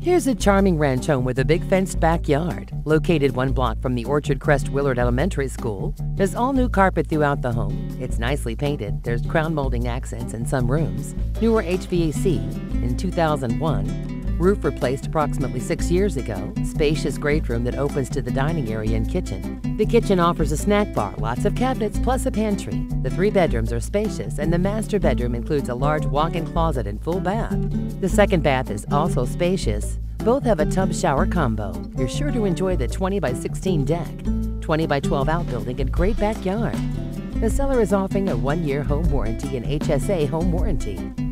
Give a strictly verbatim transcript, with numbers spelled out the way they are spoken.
Here's a charming ranch home with a big fenced backyard. Located one block from the Orchard Crest Willard Elementary School, there's all new carpet throughout the home. It's nicely painted, there's crown molding accents in some rooms, newer H V A C in two thousand one, roof replaced approximately six years ago, spacious great room that opens to the dining area and kitchen. The kitchen offers a snack bar, lots of cabinets, plus a pantry. The three bedrooms are spacious, and the master bedroom includes a large walk-in closet and full bath. The second bath is also spacious. Both have a tub shower combo. You're sure to enjoy the twenty by sixteen deck, twenty by twelve outbuilding, and great backyard. The seller is offering a one-year home warranty and H S A Home Warranty.